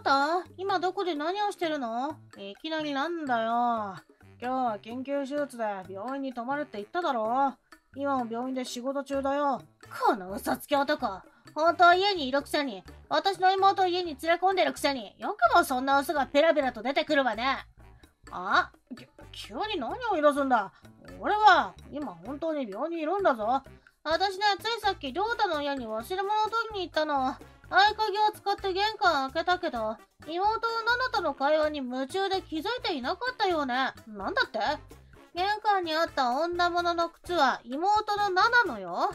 た今どこで何をしてるの？いきなりなんだよ。今日は緊急手術で病院に泊まるって言っただろ。今も病院で仕事中だよ。この嘘つき男。本当は家にいるくせに、私の妹を家に連れ込んでるくせに、よくもそんな嘘がペラペラと出てくるわね。あ？急に何を言い出すんだ。俺は今本当に病院にいるんだぞ。私ね、ついさっき亮太の家に忘れ物を取りに行ったの。合鍵を使って玄関開けたけど、妹はナナとの会話に夢中で気づいていなかったよね。なんだって？玄関にあった女物の靴は妹のナナのよ。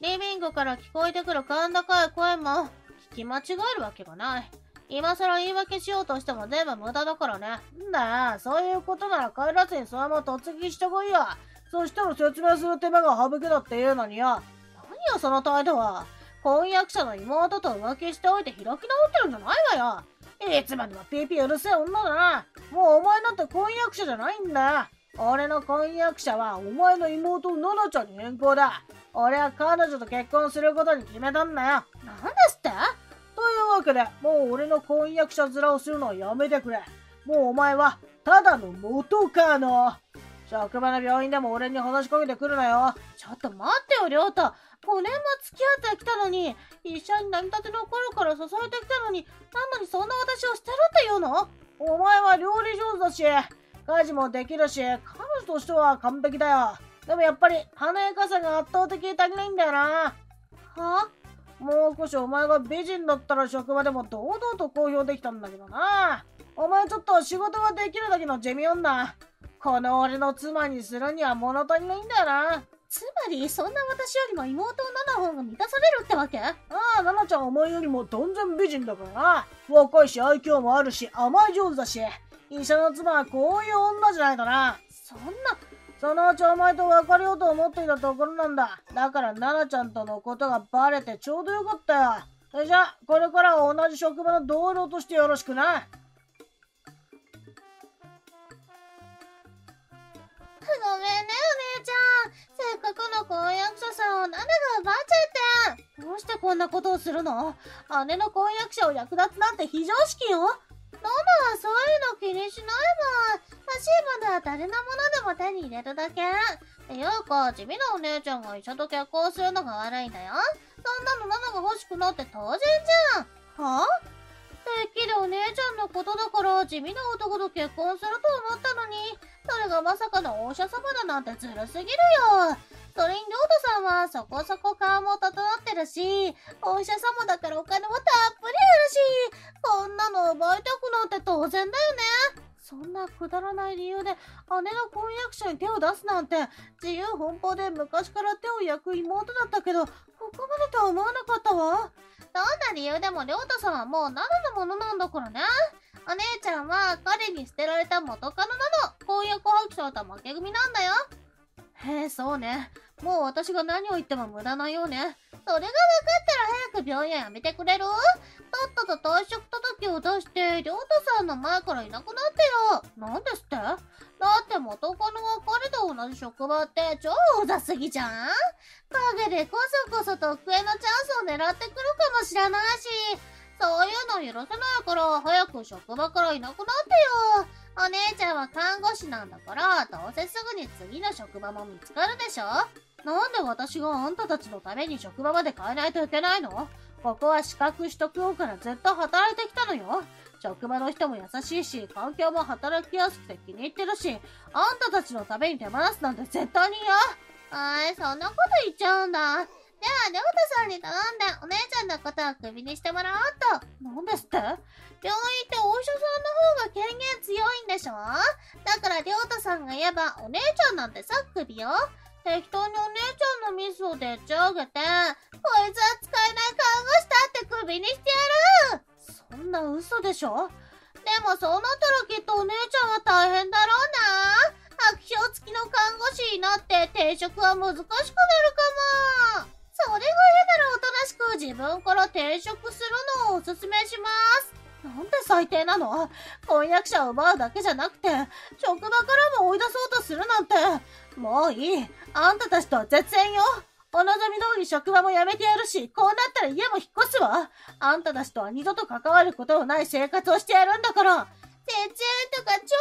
リビングから聞こえてくる甲高い声も聞き間違えるわけがない。今更言い訳しようとしても全部無駄だからね。んだよ、そういうことなら帰らずにそのまま突撃してこいよ。そしたら説明する手間が省けだって言うのによ。何よその態度は。婚約者の妹と浮気しておいて開き直ってるんじゃないわよ。いつまでもピーピーうるせえ女だな。もうお前なんて婚約者じゃないんだ。俺の婚約者はお前の妹ナナちゃんに変更だ。俺は彼女と結婚することに決めたんだよ。なんですって？というわけで、もう俺の婚約者面をするのはやめてくれ。もうお前はただの元カノ。職場の病院でも俺に話しかけてくるなよ。ちょっと待ってよ、亮太。5年も付き合ってきたのに、一緒になりたての頃から支えてきたのに、なのにそんな私を捨てるって言うの？お前は料理上手だし、家事もできるし、彼女としては完璧だよ。でもやっぱり華やかさが圧倒的に足りないんだよな。はあ？もう少しお前が美人だったら職場でも堂々と公表できたんだけどな。お前ちょっと仕事ができるだけの地味女。この俺の妻にするには物足りないんだよな。つまり、そんな私よりも妹ナナの方が満たされるってわけ？ああ、ナナちゃんお前よりも断然美人だからな。若いし愛嬌もあるし甘い上手だし、医者の妻はこういう女じゃないとな。そんな、そのうちお前と別れようと思っていたところなんだ。だからナナちゃんとのことがバレてちょうどよかったよ。それじゃあ、これからは同じ職場の同僚としてよろしくな。ごめんねお姉ちゃん。せっかくの婚約者さんをナナが奪っちゃって。どうしてこんなことをするの？姉の婚約者を略奪なんて非常識よ。ナナはそういうの気にしないもん。欲しいものは誰のものでも手に入れるだけ。っていうか、地味なお姉ちゃんが医者と結婚するのが悪いんだよ。そんなのナナが欲しくなって当然じゃん。はぁ？てっきりお姉ちゃんのことだから地味な男と結婚すると思ったのに、それがまさかのお医者様だなんてずるすぎるよ。それに亮太さんはそこそこ顔も整ってるし、お医者様だからお金もたっぷりあるし、こんなの奪いたくなんて当然だよね。そんなくだらない理由で姉の婚約者に手を出すなんて、自由奔放で昔から手を焼く妹だったけど、ここまでとは思わなかったわ。どんな理由でも亮太さんはもうナナのものなんだからね。お姉ちゃんは彼に捨てられた元カノなの。婚約破棄された負け組なんだよ。へえ、そうね。もう私が何を言っても無駄なようね。それが分かったら早く病院やめてくれる？とっとと退職届を出して亮太さんの前からいなくなってよ。なんですって？だって元カノが彼と同じ職場って超うざすぎじゃん？陰でこそこそと特権のチャンスを狙ってくるかもしれないし、そういうの許せないから早く職場からいなくなってよ。お姉ちゃんは看護師なんだから、どうせすぐに次の職場も見つかるでしょ？なんで私があんたたちのために職場まで変えないといけないの？ここは資格取得後からずっと働いてきたのよ。職場の人も優しいし、環境も働きやすくて気に入ってるし、あんたたちのために手放すなんて絶対に嫌。あい、そんなこと言っちゃうんだ。じゃあ、亮太さんに頼んで、お姉ちゃんのことはクビにしてもらおうと。なんですって？病院ってお医者さんの方が権限強いんでしょ？だから亮太さんが言えば、お姉ちゃんなんてさ、クビよ。適当にお姉ちゃんのミスをでっち上げて、こいつは使えない看護師だってクビにしてやる！そんな嘘でしょ？でもそうなったらきっとお姉ちゃんは大変だろうな。白票付きの看護師になって定職は難しくなるかも。それが嫌ならおとなしく自分から転職するのをおすすめします。なんで最低なの？婚約者を奪うだけじゃなくて、職場からも追い出そうとするなんて。もういい。あんたたちとは絶縁よ。お望み通り職場も辞めてやるし、こうなったら家も引っ越すわ。あんたたちとは二度と関わることのない生活をしてやるんだから。てっちゃんとか超大歓迎。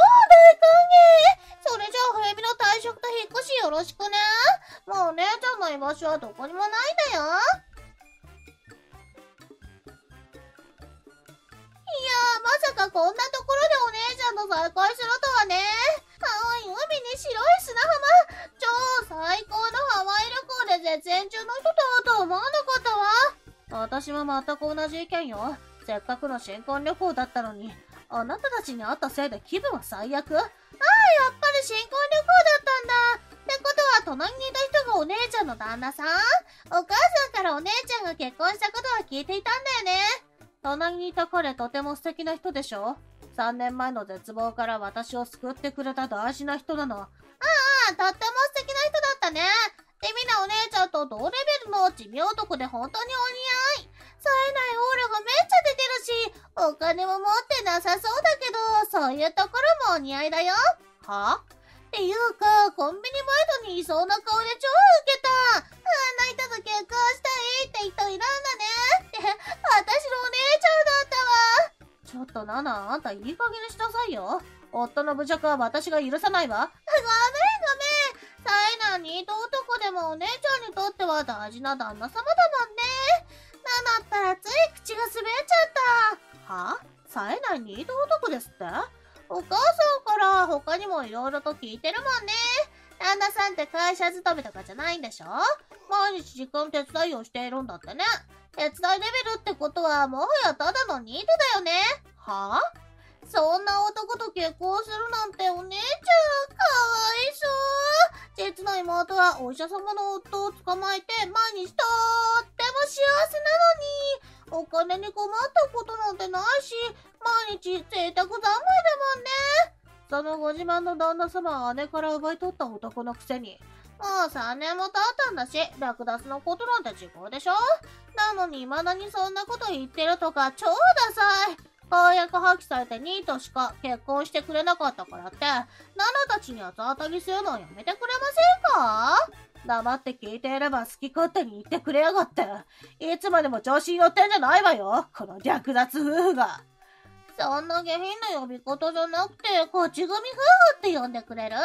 それじゃあ、冬美の退職と引っ越しよろしくね。もう姉ちゃんの居場所はどこにもないんだよ。いやー、まさかこんなところでお姉ちゃんと再会するとはね。青い海に白い砂浜。超最高のハワイ旅行で絶縁中の人とはと思わなかったわ。私も全く同じ意見よ。せっかくの新婚旅行だったのに、あなたたちに会ったせいで気分は最悪。ああ、やっぱり新婚旅行だったんだ。ってことは、隣にいた人がお姉ちゃんの旦那さん？お母さんからお姉ちゃんが結婚したことは聞いていたんだよね。隣にいた彼、とても素敵な人でしょ？ 3 年前の絶望から私を救ってくれた大事な人なの。ああ、とっても素敵な人だったね。で、みんなお姉ちゃんと同レベルの地味男で本当にお似合い。冴えないオーラがめっちゃ出てるし、お金も持ってなさそうだけど、そういうところもお似合いだよ。は？っていうか、コンビニバイトにいそうな顔で超ウケた。あんな人と結婚したいって人いるんだね。って、私のお姉ちゃんだったわ。ちょっとナナ、あんたいい加減にしなさいよ。夫の侮辱は私が許さないわ。ごめん。サイナーニート男でもお姉ちゃんにとっては大事な旦那様だもんね。ナナったらつい口が滑っちゃった。は？冴えないニート男ですって？お母さんから他にもいろいろと聞いてるもんね。旦那さんって会社勤めとかじゃないんでしょ？毎日時間手伝いをしているんだってね。手伝いレベルってことはもはやただのニートだよね。はぁ？そんな男と結婚するなんてお姉ちゃんかわいそう。実の妹はお医者様の夫を捕まえて毎日とっても幸せなのに、お金に困ったことなんてないし、毎日贅沢三昧だもんね。そのご自慢の旦那様は姉から奪い取った男のくせに、もう3年も経ったんだし、略奪のことなんて時効でしょ。なのに未だにそんなこと言ってるとか超ダサい。婚約破棄されてニートしか結婚してくれなかったからって、ナナたちに八つ当たりするのをやめてくれませんか？黙って聞いていれば好き勝手に言ってくれやがって。いつまでも調子に乗ってんじゃないわよ、この略奪夫婦が。そんな下品な呼び方じゃなくて、勝ち組夫婦って呼んでくれる？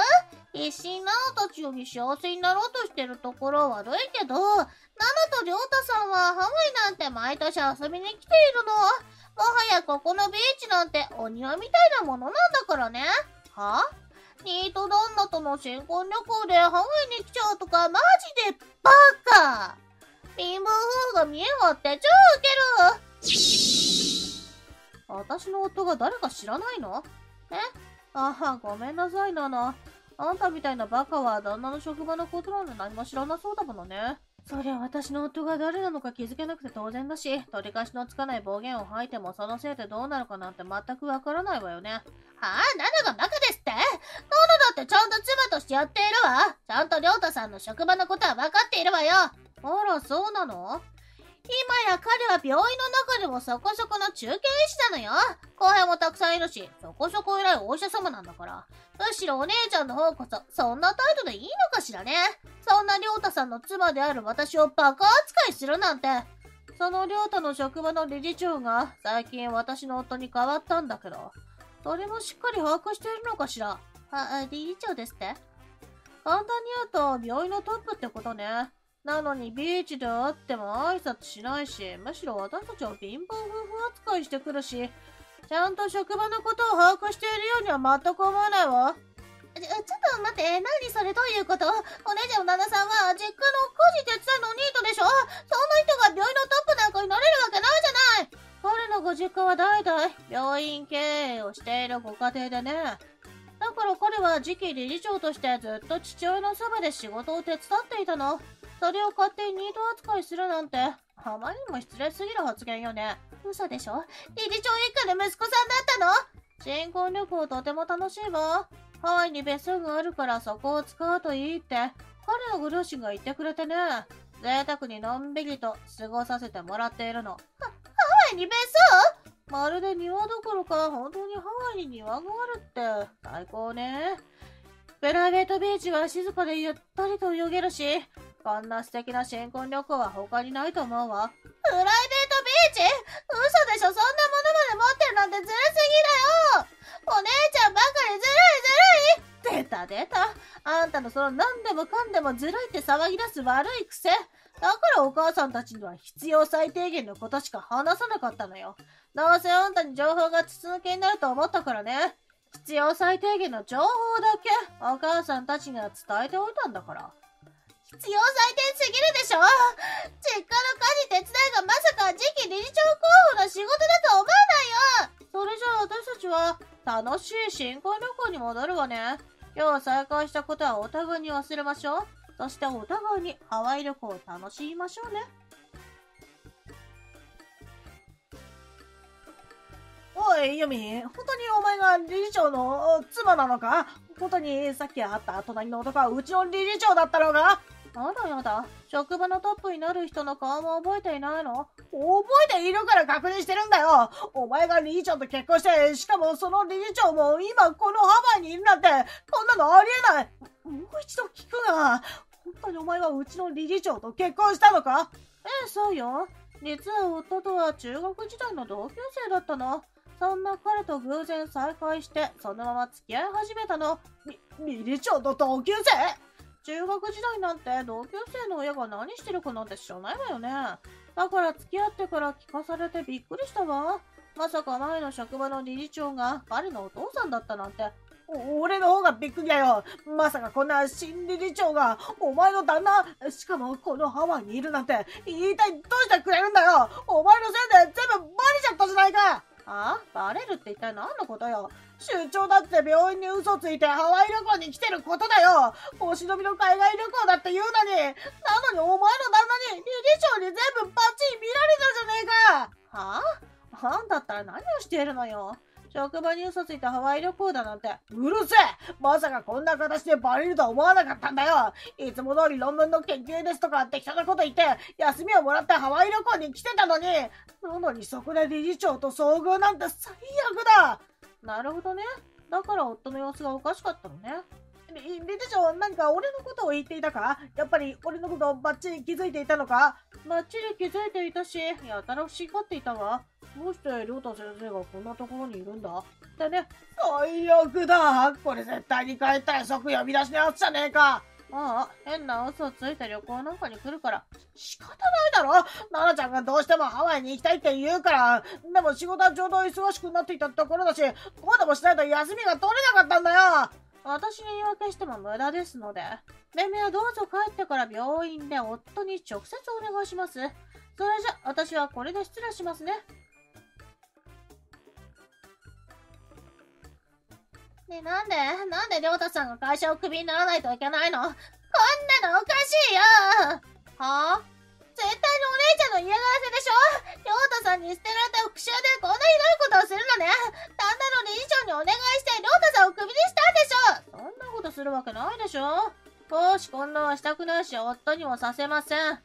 必死にナナたちより幸せになろうとしてるところは悪いけど、ナナとリョウタさんはハワイなんて毎年遊びに来ているの。もはやここのビーチなんてお庭みたいなものなんだからね。はぁ？ニート旦那との新婚旅行でハワイに来ちゃうとかマジでバカ！貧乏夫婦が見え張って超ウケる！私の夫が誰か知らないの？え？ああ、ごめんなさいナナ。あんたみたいなバカは旦那の職場のことなんて何も知らなそうだものね。そりゃ私の夫が誰なのか気づけなくて当然だし、取り返しのつかない暴言を吐いてもそのせいでどうなるかなんて全くわからないわよね。はあ、ナナがバカですって？ナナだってちゃんと妻としてやっているわ。ちゃんと亮太さんの職場のことは分かっているわよ。あら、そうなの？今や彼は病院の中でもそこそこの中堅医師なのよ。後輩もたくさんいるし、そこそこ偉いお医者様なんだから。むしろお姉ちゃんの方こそ、そんな態度でいいのかしらね。そんな亮太さんの妻である私をバカ扱いするなんて。その亮太の職場の理事長が最近私の夫に変わったんだけど、それもしっかり把握しているのかしら。理事長ですって？簡単に言うと、病院のトップってことね。なのにビーチで会っても挨拶しないし、むしろ私たちを貧乏夫婦扱いしてくるし、ちゃんと職場のことを把握しているようには全く思わないわ。ちょっと待って、何それどういうこと？お姉ちゃんの旦那さんは実家の家事手伝いのニートでしょ？そんな人が病院のトップなんかになれるわけないじゃない！彼のご実家は代々病院経営をしているご家庭でね。だから彼は次期理事長としてずっと父親のそばで仕事を手伝っていたの。それを勝手にニート扱いするなんて、あまりにも失礼すぎる発言よね。嘘でしょ？理事長一家の息子さんだったの？新婚旅行とても楽しいわ。ハワイに別荘があるからそこを使うといいって、彼のご両親が言ってくれてね。贅沢にのんびりと過ごさせてもらっているの。ハワイに別荘？まるで庭どころか、本当にハワイに庭があるって、最高ね。プライベートビーチは静かでゆったりと泳げるし、こんな素敵な新婚旅行は他にないと思うわ。プライベートビーチ？嘘でしょ、そんなものまで持ってるなんてずるすぎだよ。お姉ちゃんばかりずるいずるい。出た出た、あんたのその何でもかんでもずるいって騒ぎ出す悪い癖。だからお母さんたちには必要最低限のことしか話さなかったのよ。どうせあんたに情報が筒抜けになると思ったからね。必要最低限の情報だけお母さんたちには伝えておいたんだから。必要最低すぎるでしょ。実家の家事手伝いがまさか次期理事長候補の仕事だと思わないよ。それじゃあ私たちは楽しい新婚旅行に戻るわね。今日再会したことはお互いに忘れましょう。そしてお互いにハワイ旅行を楽しみましょうね。おい、ユミ、本当にお前が理事長の妻なのか？本当にさっき会った隣の男はうちの理事長だったのか？あらやだ、職場のトップになる人の顔も覚えていないの？覚えているから確認してるんだよ。お前が理事長と結婚して、しかもその理事長も今このハワイにいるなんて、こんなのありえない。もう一度聞くが、本当にお前はうちの理事長と結婚したのか？ええ、そうよ。実は夫とは中学時代の同級生だったの。そんな彼と偶然再会して、そのまま付き合い始めたの。理事長と同級生？中学時代なんて同級生の親が何してるかなんて知らないわよね。だから付き合ってから聞かされてびっくりしたわ。まさか前の職場の理事長が彼のお父さんだったなんて。俺の方がびっくりだよ。まさかこんな新理事長がお前の旦那、しかもこのハワイにいるなんて、一体どうしてくれるんだよ。お前のせいで全部バレちゃったじゃないか。ああ、バレるって一体何のことよ。出張だって病院に嘘ついてハワイ旅行に来てることだよ。お忍びの海外旅行だって言うのに、お前の旦那に理事長に全部バッチリ見られたじゃねえか。はあ、あんだったら何をしているのよ。職場に嘘ついてハワイ旅行だなんて。うるせえ、まさかこんな形でバレるとは思わなかったんだよ。いつも通り論文の研究ですとか適当なこと言って、休みをもらってハワイ旅行に来てたのに、そこで理事長と遭遇なんて最悪だ。なるほどね、だから夫の様子がおかしかったのね。理事長何か俺のことを言っていたか？やっぱり俺のことをバッチリ気づいていたのか？バッチリ気づいていたし、やたら不思議がっていたわ。どうして亮太先生がこんなところにいるんだってね。最悪だ、これ絶対に帰ったら即呼び出しのやつじゃねえか。ああ、変な嘘をついて旅行なんかに来るから仕方ないだろ。奈々ちゃんがどうしてもハワイに行きたいって言うから。でも仕事はちょうど忙しくなっていたところだし、こうでもしないと休みが取れなかったんだよ。私に言い訳しても無駄ですので、めめはどうぞ帰ってから病院で夫に直接お願いします。それじゃ私はこれで失礼しますね。ねえ、なんで亮太さんが会社をクビにならないといけないの？こんなのおかしいよ。はぁ、絶対にお姉ちゃんの嫌がらせでしょ。亮太さんに捨てられた復讐でこんなひどいことをするのね。旦那の理事長にお願いして亮太さんをクビにしたんでしょ。そんなことするわけないでしょ。公私混同はしたくないし、夫にもさせません。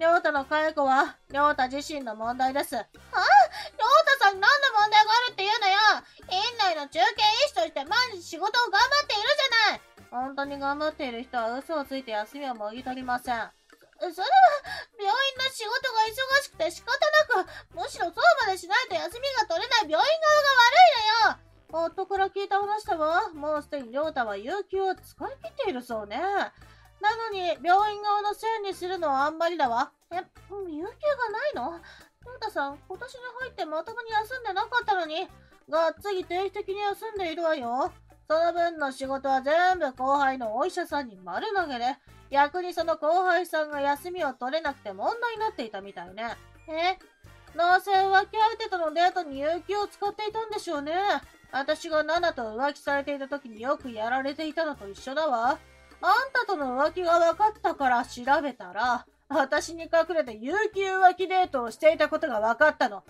亮太の解雇は亮太自身の問題です。はぁ、亮太さんに何の問題があるって言うのよ。院内の中堅医師として毎日仕事を頑張っているじゃない。本当に頑張っている人は嘘をついて休みをもぎ取りません。それは病院の仕事が忙しくて仕方なく、むしろそうまでしないと休みが取れない病院側が悪いのよ。夫から聞いた話だわ。もうすでに亮太は有給を使い切っているそうね。なのに病院側のせいにするのはあんまりだわ。有給がないの？亮太さん今年に入ってまともに休んでなかったのに、がっつり定期的に休んでいるわよ。その分の仕事は全部後輩のお医者さんに丸投げで、逆にその後輩さんが休みを取れなくて問題になっていたみたいね。どうせ浮気相手とのデートに有給を使っていたんでしょうね。私がナナと浮気されていた時によくやられていたのと一緒だわ。あんたとの浮気が分かったから調べたら、私に隠れて有給浮気デートをしていたことが分かったの。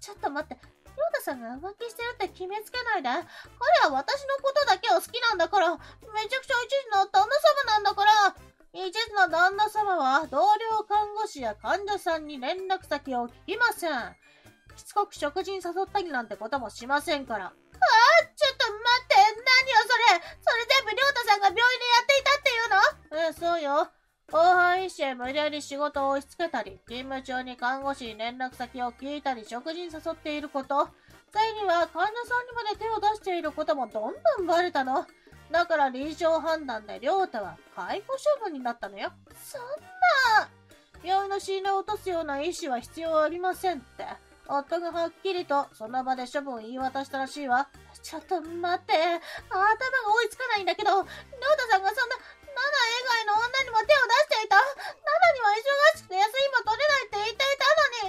ちょっと待って、亮太さんが浮気してるって決めつけないで。彼は私のことだけを好きなんだから。めちゃくちゃ一途な旦那様なんだから。一途な旦那様は同僚看護師や患者さんに連絡先を聞きません。しつこく食事に誘ったりなんてこともしませんから。ああ、ちょっと待って、何よそれ全部亮太さんが病院でやっていたっていうの？ええ、そうよ。後輩医師へ無理やり仕事を押し付けたり、勤務中に看護師に連絡先を聞いたり、食事に誘っていること、際には患者さんにまで手を出していることもどんどんバレたの。だから臨床判断で亮太は解雇処分になったのよ。そんな病院の信頼を落とすような医師は必要ありませんって、夫がはっきりとその場で処分を言い渡したらしいわ。ちょっと待って、頭が追いつかないんだけど、亮太さんがそんなナナ以外の女にも手を出していた。ナナには忙しくて休みも取れないって言ってい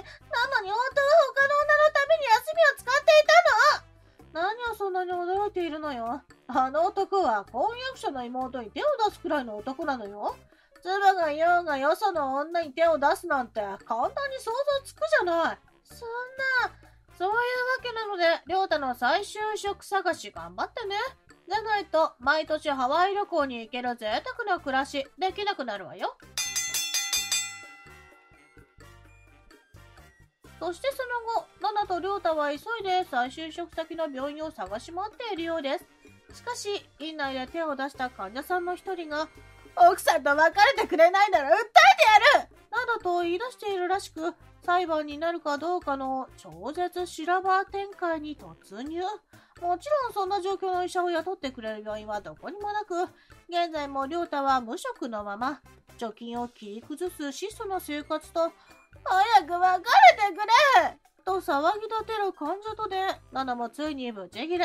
たのに、なのに夫は他の女のために休みを使っていたの。何をそんなに驚いているのよ。あの男は婚約者の妹に手を出すくらいの男なのよ。妻がいようがよその女に手を出すなんて簡単に想像つくじゃない。そんな、そういうわけなので、亮太の再就職探し頑張ってね。じゃないと毎年ハワイ旅行に行ける贅沢な暮らしできなくなるわよ。そしてその後、ナナと亮太は急いで再就職先の病院を探し回っているようです。しかし院内で手を出した患者さんの一人が「奥さんと別れてくれないなら訴えてやる!」などと言い出しているらしく、裁判になるかどうかの超絶修羅場展開に突入。もちろんそんな状況の医者を雇ってくれる病院はどこにもなく、現在も亮太は無職のまま、貯金を切り崩す質素な生活と、早く別れてくれ!と騒ぎ立てる患者とで、ナナもついにブチ切れ。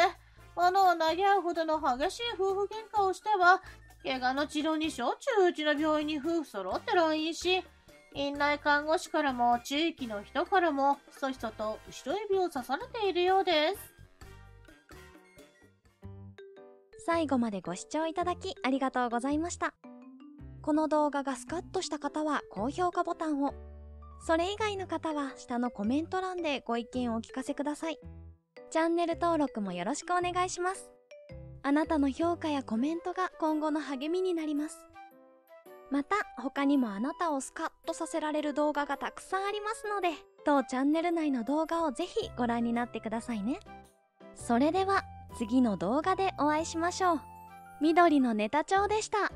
物を投げ合うほどの激しい夫婦喧嘩をしては、怪我の治療にしょっちゅううちの病院に夫婦揃って来院し、院内看護師からも地域の人からもひそひそと後ろ指を刺されているようです。最後までご視聴いただきありがとうございました。この動画がスカッとした方は高評価ボタンを、それ以外の方は下のコメント欄でご意見をお聞かせください。チャンネル登録もよろしくお願いします。あなたの評価やコメントが今後の励みになります。また他にもあなたをスカッとさせられる動画がたくさんありますので、当チャンネル内の動画をぜひご覧になってくださいね。それでは次の動画でお会いしましょう。緑のネタ帳でした。